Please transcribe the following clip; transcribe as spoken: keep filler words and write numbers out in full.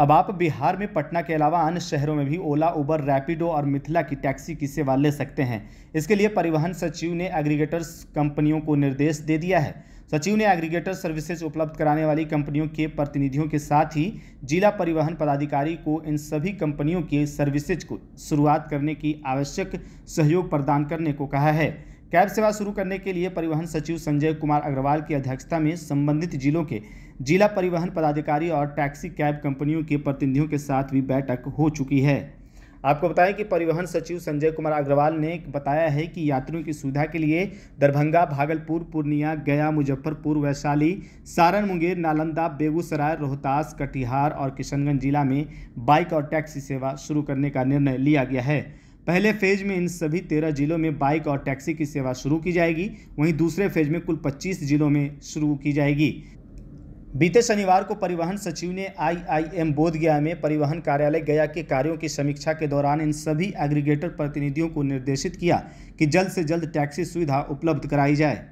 अब आप बिहार में पटना के अलावा अन्य शहरों में भी ओला, उबर, रैपिडो और मिथिला की टैक्सी की सेवा ले सकते हैं। इसके लिए परिवहन सचिव ने एग्रीगेटर्स कंपनियों को निर्देश दे दिया है। सचिव ने एग्रीगेटर सर्विसेज उपलब्ध कराने वाली कंपनियों के प्रतिनिधियों के साथ ही जिला परिवहन पदाधिकारी को इन सभी कंपनियों की सर्विसेज को शुरुआत करने की आवश्यक सहयोग प्रदान करने को कहा है। कैब सेवा शुरू करने के लिए परिवहन सचिव संजय कुमार अग्रवाल की अध्यक्षता में संबंधित जिलों के जिला परिवहन पदाधिकारी और टैक्सी कैब कंपनियों के प्रतिनिधियों के साथ भी बैठक हो चुकी है। आपको बताएं कि परिवहन सचिव संजय कुमार अग्रवाल ने बताया है कि यात्रियों की सुविधा के लिए दरभंगा, भागलपुर, पूर्णिया, गया, मुजफ्फरपुर, वैशाली, सारण, मुंगेर, नालंदा, बेगूसराय, रोहतास, कटिहार और किशनगंज जिला में बाइक और टैक्सी सेवा शुरू करने का निर्णय लिया गया है। पहले फेज में इन सभी तेरह जिलों में बाइक और टैक्सी की सेवा शुरू की जाएगी, वहीं दूसरे फेज में कुल पच्चीस जिलों में शुरू की जाएगी। बीते शनिवार को परिवहन सचिव ने आई आई एम बोधगया में परिवहन कार्यालय गया के कार्यों की समीक्षा के दौरान इन सभी एग्रीगेटर प्रतिनिधियों को निर्देशित किया कि जल्द से जल्द टैक्सी सुविधा उपलब्ध कराई जाए।